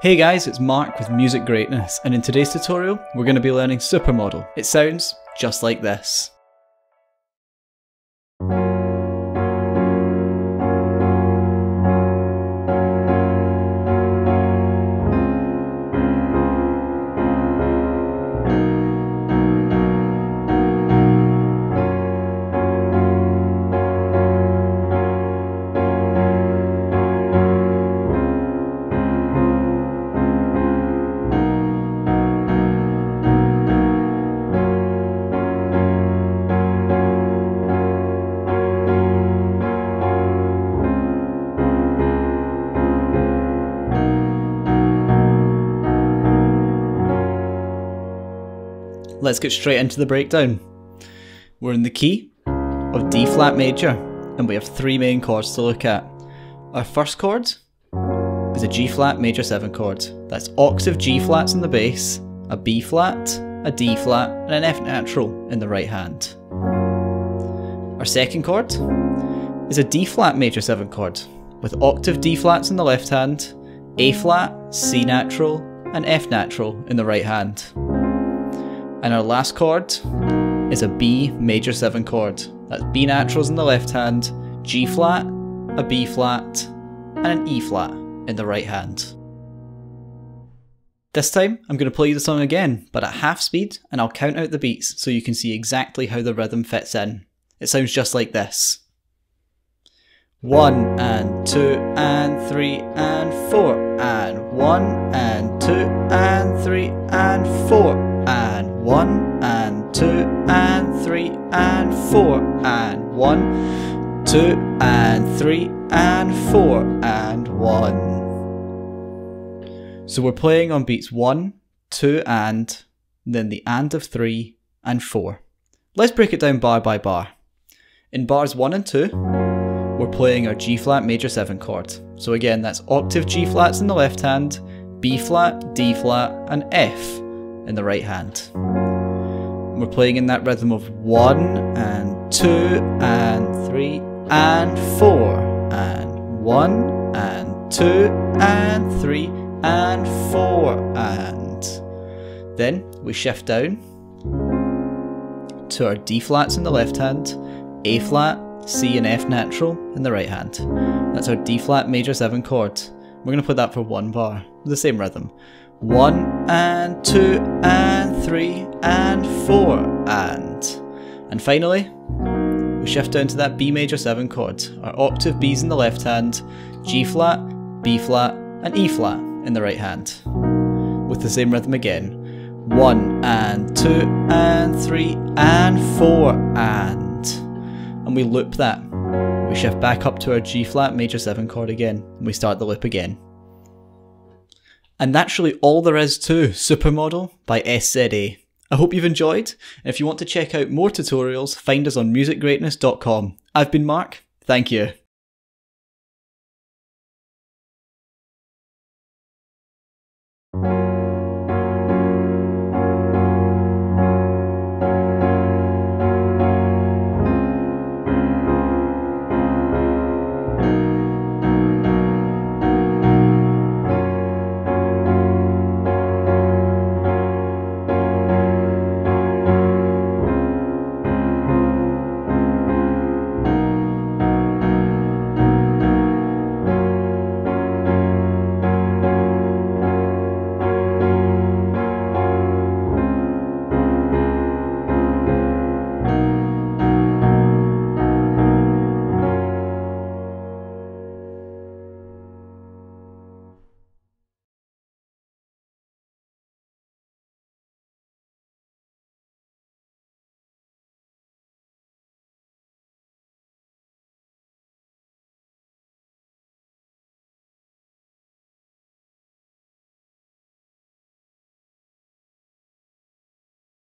Hey guys, it's Mark with Music Greatness, and in today's tutorial we're going to be learning Supermodel. It sounds just like this. Let's get straight into the breakdown. We're in the key of D flat major, and we have three main chords to look at. Our first chord is a G flat major 7 chord. That's octave G flats in the bass, a B flat, a D flat, and an F natural in the right hand. Our second chord is a D flat major 7 chord, with octave D flats in the left hand, A flat, C natural, and F natural in the right hand. And our last chord is a B major 7 chord. That's B naturals in the left hand, G flat, a B flat, and an E flat in the right hand. This time I'm going to play you the song again, but at half speed, and I'll count out the beats so you can see exactly how the rhythm fits in. It sounds just like this. 1 and 2 and 3 and 4 and 1 and 2 and 3 and 4. And 1 and 2 and 3 and 4 and 1, 2 and 3 and 4 and 1. So we're playing on beats 1, 2 and, then the and of 3 and 4. Let's break it down bar by bar. In bars 1 and 2, we're playing our G flat major 7 chord. So again, that's octave G flats in the left hand, B flat, D flat, and F in the right hand. We're playing in that rhythm of 1 and 2 and 3 and 4 and 1 and 2 and 3 and 4 and. Then we shift down to our D flats in the left hand, A flat, C and F natural in the right hand. That's our D flat major 7 chord. We're going to play that for one bar, the same rhythm. 1 and 2 and 3 and 4 and. And finally, we shift down to that B major 7 chord, our octave Bs in the left hand, G flat, B flat, and E flat in the right hand, with the same rhythm again. 1 and 2 and 3 and 4 and. And we loop that. We shift back up to our G flat major 7 chord again, and we start the loop again. And that's really all there is to Supermodel by SZA. I hope you've enjoyed, and if you want to check out more tutorials, find us on musicgreatness.com. I've been Mark, thank you.